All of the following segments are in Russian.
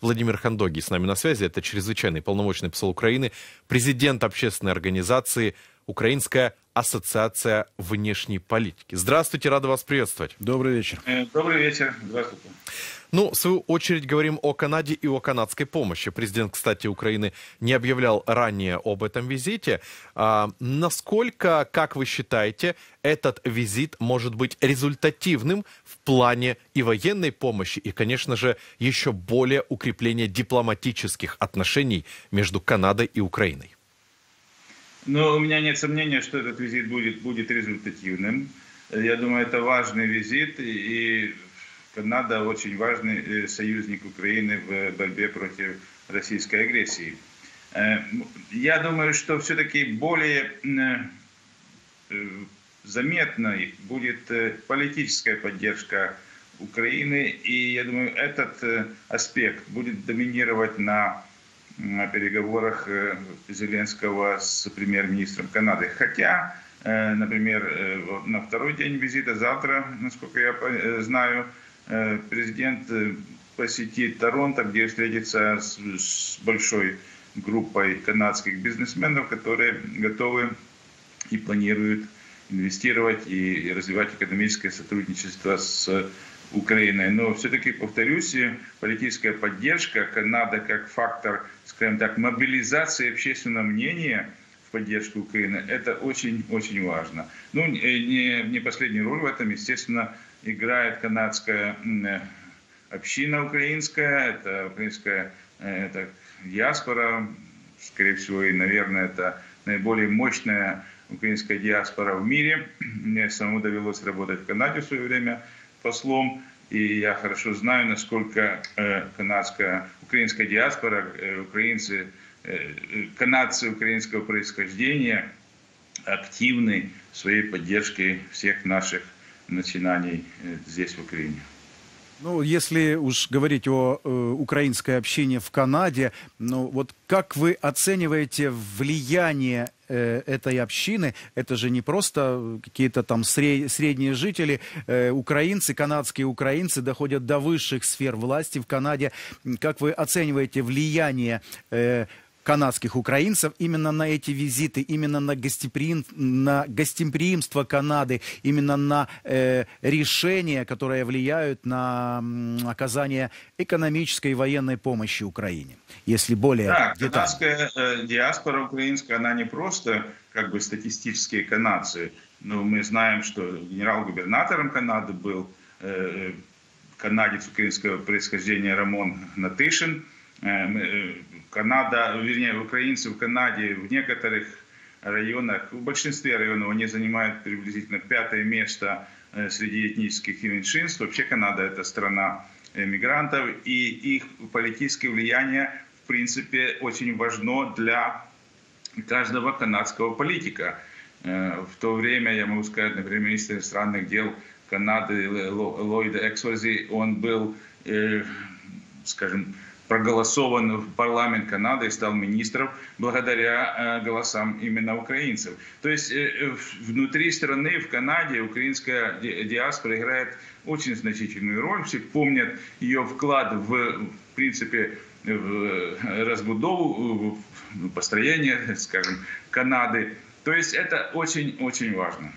Владимир Хандогий с нами на связи. Это чрезвычайный полномочный посол Украины, президент общественной организации «Украинская ассоциация внешней политики». Здравствуйте, рада вас приветствовать. Добрый вечер. Добрый вечер. Здравствуйте. Ну, в свою очередь, говорим о Канаде и о канадской помощи. Президент, кстати, Украины не объявлял ранее об этом визите. Насколько, как вы считаете, этот визит может быть результативным в плане и военной помощи, и, конечно же, еще более укрепления дипломатических отношений между Канадой и Украиной? Но у меня нет сомнения, что этот визит будет результативным. Я думаю, это важный визит, и Канада очень важный союзник Украины в борьбе против российской агрессии. Я думаю, что все-таки более заметной будет политическая поддержка Украины, и я думаю, этот аспект будет доминировать на переговорах Зеленского с премьер-министром Канады. Хотя, например, на второй день визита, завтра, насколько я знаю, президент посетит Торонто, где встретится с большой группой канадских бизнесменов, которые готовы и планируют инвестировать и развивать экономическое сотрудничество с Украиной. Но все-таки, повторюсь, политическая поддержка Канады как фактор, скажем так, мобилизации общественного мнения в поддержку Украины, это очень-очень важно. Ну, не последнюю роль в этом, естественно, играет канадская община украинская, это украинская диаспора, скорее всего, и, наверное, это наиболее мощная украинская диаспора в мире. Мне самому довелось работать в Канаде в свое время послом, и я хорошо знаю, насколько канадская, украинская диаспора, канадцы украинского происхождения активны в своей поддержке всех наших начинаний здесь, в Украине. Ну, если уж говорить о украинской общине в Канаде, ну вот как вы оцениваете влияние этой общины? Это же не просто какие-то там средние жители, украинцы, канадские украинцы доходят до высших сфер власти в Канаде. Как вы оцениваете влияние канадских украинцев именно на эти визиты, именно на гостеприимство Канады, именно на решения, которые влияют на оказание экономической и военной помощи Украине, если более детально? Да, канадская диаспора украинская, она не просто как бы статистические канадцы, но мы знаем, что генерал-губернатором Канады был канадец украинского происхождения Роман Натышин. Украинцы в Канаде в некоторых районах, в большинстве районов они занимают приблизительно 5-е место среди этнических меньшинств. Вообще Канада – это страна мигрантов, и их политическое влияние, в принципе, очень важно для каждого канадского политика. В то время, я могу сказать, например, министр иностранных дел Канады Ллойд Эксуази, он был, скажем, проголосован в парламент Канады и стал министром благодаря голосам именно украинцев. То есть внутри страны, в Канаде, украинская диаспора играет очень значительную роль. Все помнят ее вклад в принципе, в разбудову, в построение, скажем, Канады. То есть это очень-очень важно.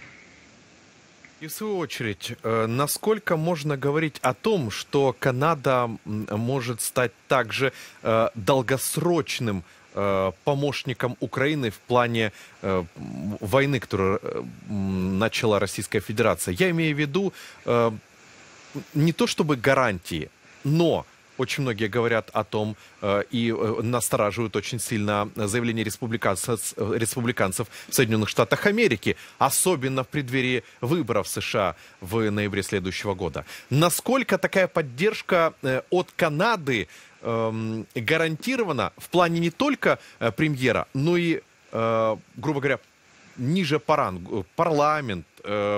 И в свою очередь, насколько можно говорить о том, что Канада может стать также долгосрочным помощником Украины в плане войны, которую начала Российская Федерация? Я имею в виду не то чтобы гарантии, но очень многие говорят о том и настораживают очень сильно заявления республиканцев в Соединенных Штатах Америки, особенно в преддверии выборов в США в ноябре следующего года. Насколько такая поддержка от Канады гарантирована в плане не только премьера, но и, грубо говоря, ниже по рангу, парламент,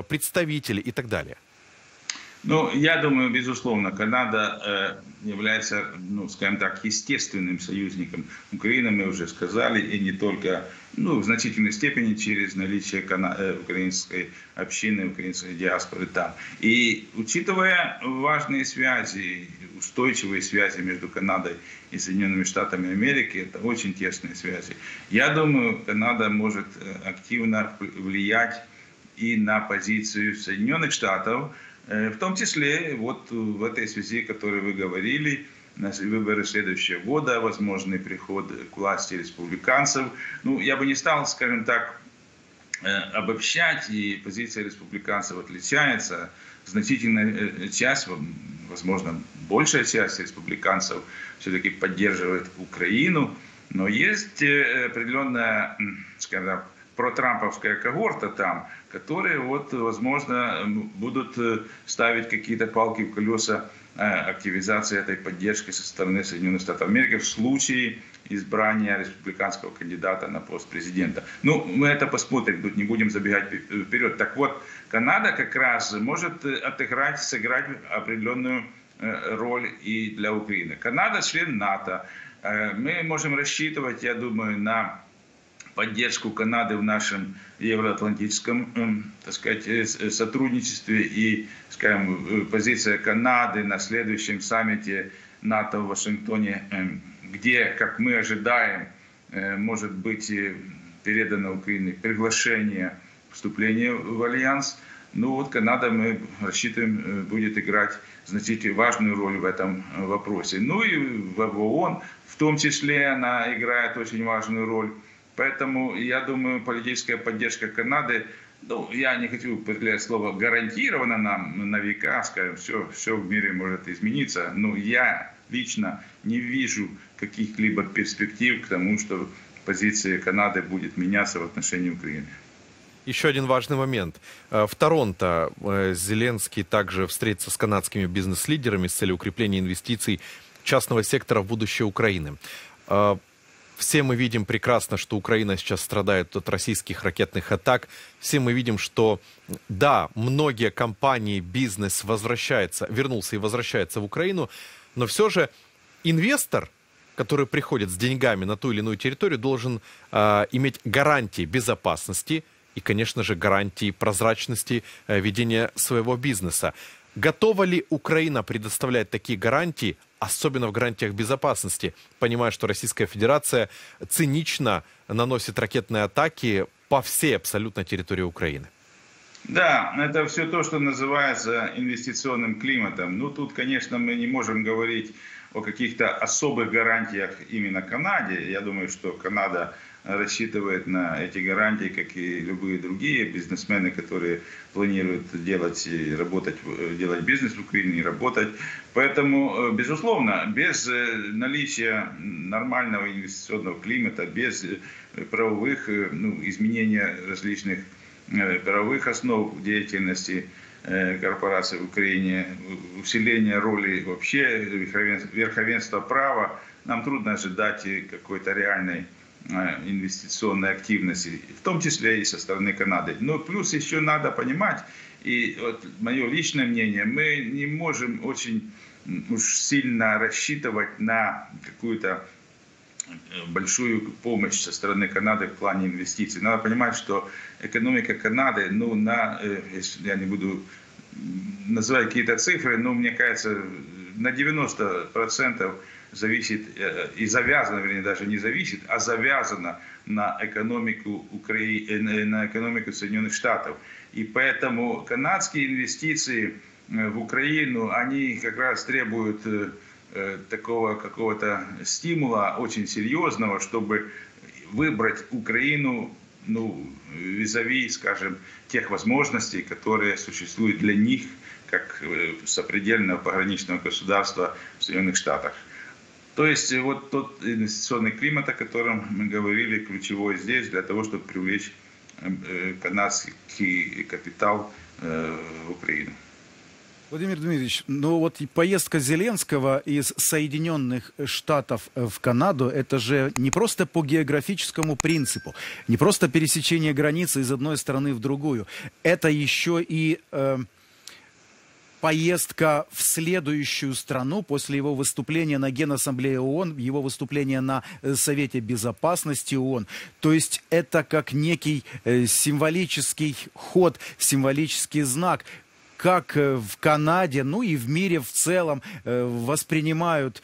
представители и так далее? Ну, я думаю, безусловно, Канада является, ну, скажем так, естественным союзником Украины, мы уже сказали, и не только, ну, в значительной степени через наличие украинской общины, украинской диаспоры там. И учитывая важные связи, устойчивые связи между Канадой и Соединенными Штатами Америки, это очень тесные связи, я думаю, Канада может активно влиять и на позицию Соединенных Штатов, в том числе вот в этой связи, о которой вы говорили, на выборы следующего года, возможный приход к власти республиканцев. Ну, я бы не стал, скажем так, обобщать, и позиция республиканцев отличается. Значительная часть, возможно, большая часть республиканцев все-таки поддерживает Украину, но есть определенная, скажем так, протрамповская когорта там, которые, вот, возможно, будут ставить какие-то палки в колеса активизации этой поддержки со стороны Соединенных Штатов Америки в случае избрания республиканского кандидата на пост президента. Ну, мы это посмотрим, тут не будем забегать вперед. Так вот, Канада как раз может отыграть, сыграть определенную роль и для Украины. Канада член НАТО. Мы можем рассчитывать, я думаю, на поддержку Канады в нашем евроатлантическом, так сказать, сотрудничестве, и, скажем, позиция Канады на следующем саммите НАТО в Вашингтоне, где, как мы ожидаем, может быть передано Украине приглашение вступления в альянс. Ну вот Канада, мы рассчитываем, будет играть значительно важную роль в этом вопросе. Ну и в ООН, в том числе, она играет очень важную роль. Поэтому, я думаю, политическая поддержка Канады, ну, я не хочу употреблять слово «гарантировано» нам на века, скажем, все в мире может измениться, но я лично не вижу каких-либо перспектив к тому, что позиция Канады будет меняться в отношении Украины. Еще один важный момент. В Торонто Зеленский также встретится с канадскими бизнес-лидерами с целью укрепления инвестиций частного сектора в будущее Украины. Все мы видим прекрасно, что Украина сейчас страдает от российских ракетных атак. Все мы видим, что, да, многие компании, бизнес вернулся и возвращается в Украину, но все же инвестор, который приходит с деньгами на ту или иную территорию, должен иметь гарантии безопасности и, конечно же, гарантии прозрачности ведения своего бизнеса. Готова ли Украина предоставлять такие гарантии, особенно в гарантиях безопасности, понимая, что Российская Федерация цинично наносит ракетные атаки по всей абсолютно территории Украины? Да, это все то, что называется инвестиционным климатом. Ну, тут, конечно, мы не можем говорить о каких-то особых гарантиях именно Канаде. Я думаю, что Канада рассчитывает на эти гарантии, как и любые другие бизнесмены, которые планируют делать бизнес в Украине и работать. Поэтому, безусловно, без наличия нормального инвестиционного климата, без правовых, ну, изменения различных правовых основ деятельности корпораций в Украине, усиления роли вообще верховенства права, нам трудно ожидать какой-то реальной инвестиционной активности, в том числе и со стороны Канады. Но плюс еще надо понимать, и вот мое личное мнение, мы не можем очень уж сильно рассчитывать на какую-то большую помощь со стороны Канады в плане инвестиций. Надо понимать, что экономика Канады, ну, я не буду называть какие-то цифры, но мне кажется, на 90% зависит и завязано, вернее, даже не зависит, а завязано на экономику Украины, на экономику Соединенных Штатов. И поэтому канадские инвестиции в Украину, они как раз требуют такого какого-то стимула очень серьезного, чтобы выбрать Украину, ну, визави, скажем, тех возможностей, которые существуют для них как сопредельного пограничного государства в Соединенных Штатах. То есть вот тот инвестиционный климат, о котором мы говорили, ключевой здесь для того, чтобы привлечь канадский капитал в Украину. Владимир Дмитриевич, ну вот поездка Зеленского из Соединенных Штатов в Канаду, это же не просто по географическому принципу, не просто пересечение границы из одной страны в другую, это еще и поездка в следующую страну после его выступления на Генассамблее ООН, его выступления на Совете Безопасности ООН. То есть это как некий символический ход, символический знак, как в Канаде, ну и в мире в целом воспримут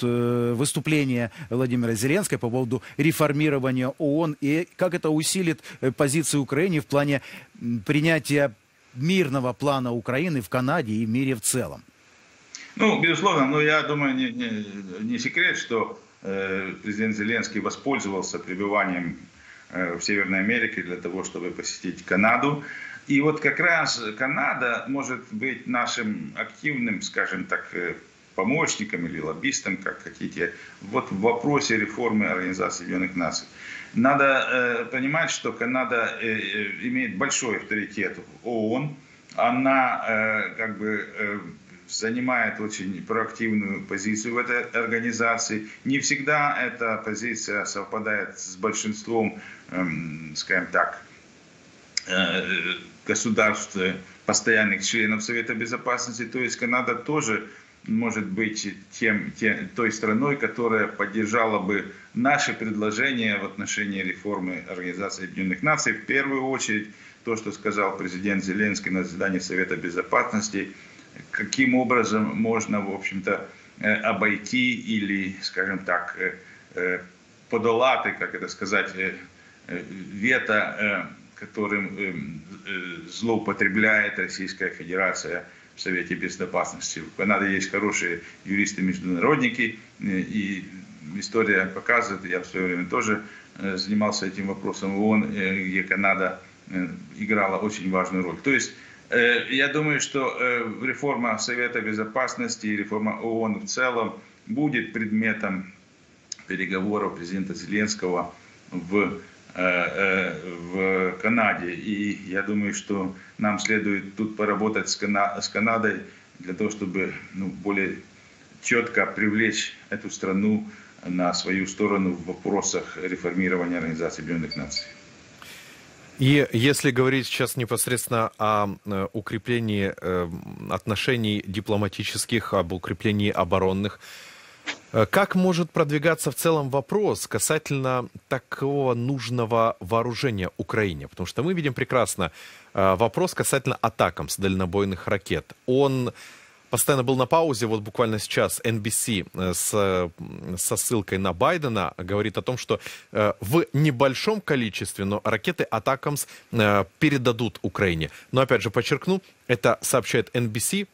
выступление Владимира Зеленского по поводу реформирования ООН и как это усилит позиции Украины в плане принятия мирного плана Украины в Канаде и в мире в целом? Ну, безусловно, но я думаю, не секрет, что президент Зеленский воспользовался пребыванием в Северной Америке для того, чтобы посетить Канаду. И вот как раз Канада может быть нашим активным, скажем так, помощником или лоббистом, как хотите, вот в вопросе реформы Организации Объединенных Наций. Надо понимать, что Канада имеет большой авторитет в ООН, она как бы занимает очень проактивную позицию в этой организации. Не всегда эта позиция совпадает с большинством, скажем так, государств, постоянных членов Совета Безопасности. То есть Канада тоже может быть той страной, которая поддержала бы наши предложения в отношении реформы Организации Объединенных Наций. В первую очередь то, что сказал президент Зеленский на заседании Совета Безопасности, каким образом можно, в общем-то, обойти или, скажем так, подолати, как это сказать, вето, которым злоупотребляет Российская Федерация в Совете Безопасности. В Канаде есть хорошие юристы-международники, и история показывает, я в свое время тоже занимался этим вопросом в ООН, где Канада играла очень важную роль. То есть я думаю, что реформа Совета Безопасности и реформа ООН в целом будет предметом переговоров президента Зеленского в Канаде. И я думаю, что нам следует тут поработать с Канадой для того, чтобы более четко привлечь эту страну на свою сторону в вопросах реформирования Организации Объединенных Наций. И если говорить сейчас непосредственно о укреплении отношений дипломатических, об укреплении оборонных, как может продвигаться в целом вопрос касательно такого нужного вооружения Украине? Потому что мы видим прекрасно вопрос касательно атак с дальнобойных ракет. Он постоянно был на паузе, вот буквально сейчас NBC со ссылкой на Байдена говорит о том, что в небольшом количестве, но ракеты «Атакамс» передадут Украине. Но опять же подчеркну, это сообщает NBC,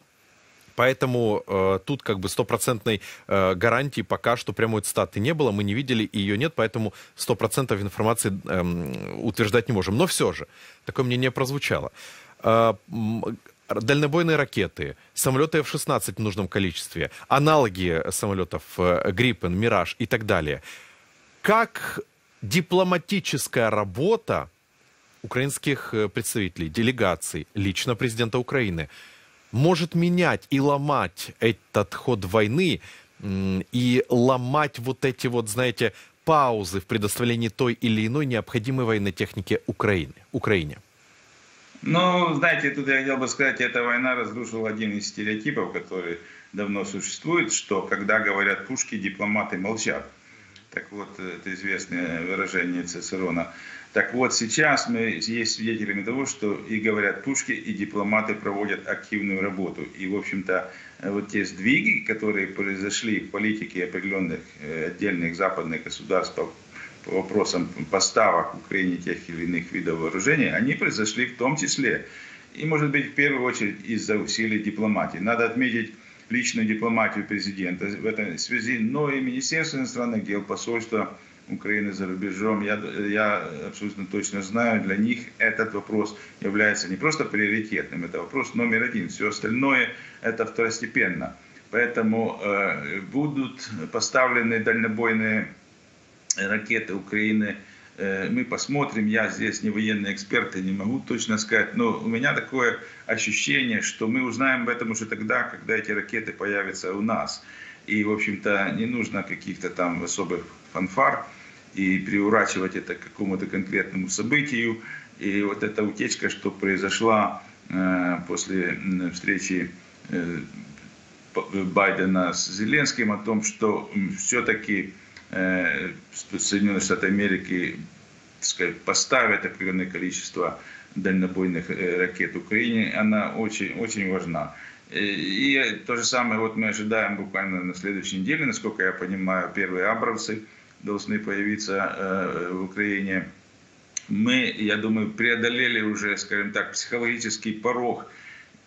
поэтому тут как бы стопроцентной гарантии пока что прямой цитаты не было, мы не видели и ее нет, поэтому 100% информации утверждать не можем. Но все же, такое мнение прозвучало. Дальнобойные ракеты, самолеты F-16 в нужном количестве, аналоги самолетов Gripen, Mirage и так далее. Как дипломатическая работа украинских представителей, делегаций, лично президента Украины, может менять и ломать этот ход войны, и ломать вот эти вот, знаете, паузы в предоставлении той или иной необходимой военной техники Украине? Ну, знаете, тут я хотел бы сказать, эта война разрушила один из стереотипов, который давно существует, что когда говорят пушки, дипломаты молчат. Так вот, это известное выражение Цицерона. Так вот, сейчас мы есть свидетелями того, что и говорят пушки, и дипломаты проводят активную работу. И, в общем-то, вот те сдвиги, которые произошли в политике определенных отдельных западных государств по вопросам поставок в Украине тех или иных видов вооружений, они произошли в том числе, и, может быть, в первую очередь из-за усилий дипломатии. Надо отметить личную дипломатию президента в этой связи, но и Министерство иностранных дел, посольство Украины за рубежом, я абсолютно точно знаю, для них этот вопрос является не просто приоритетным, это вопрос номер один, все остальное это второстепенно. Поэтому будут поставлены дальнобойные ракеты Украины, мы посмотрим, я здесь не военный эксперт и не могу точно сказать, но у меня такое ощущение, что мы узнаем об этом уже тогда, когда эти ракеты появятся у нас. И, в общем-то, не нужно каких-то там особых фанфар и приурачивать это к какому-то конкретному событию. И вот эта утечка, что произошла после встречи Байдена с Зеленским о том, что все-таки Соединенные Штаты Америки поставят определенное количество дальнобойных ракет Украине, она очень, очень важна. И то же самое вот мы ожидаем буквально на следующей неделе, насколько я понимаю, первые абрамсы должны появиться в Украине. Мы, я думаю, преодолели уже, скажем так, психологический порог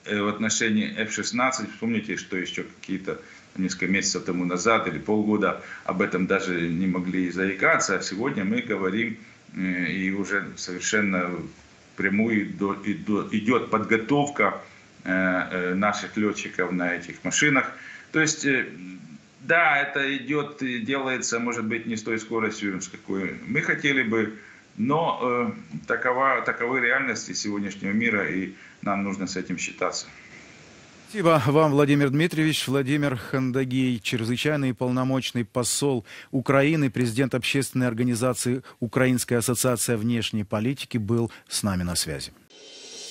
в отношении F-16. Вспомните, что еще какие-то несколько месяцев тому назад или полгода об этом даже не могли заикаться. А сегодня мы говорим и уже совершенно прямую идет подготовка наших летчиков на этих машинах. То есть, да, это идет и делается, может быть, не с той скоростью, с какой мы хотели бы, но таковы реальности сегодняшнего мира, и нам нужно с этим считаться. Спасибо вам, Владимир Дмитриевич. Владимир Хандогий, чрезвычайный и полномочный посол Украины, президент общественной организации Украинская ассоциация внешней политики, был с нами на связи.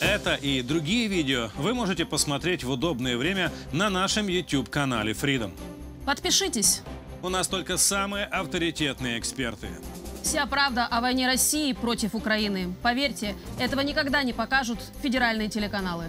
Это и другие видео вы можете посмотреть в удобное время на нашем YouTube-канале Freedom. Подпишитесь. У нас только самые авторитетные эксперты. Вся правда о войне России против Украины. Поверьте, этого никогда не покажут федеральные телеканалы.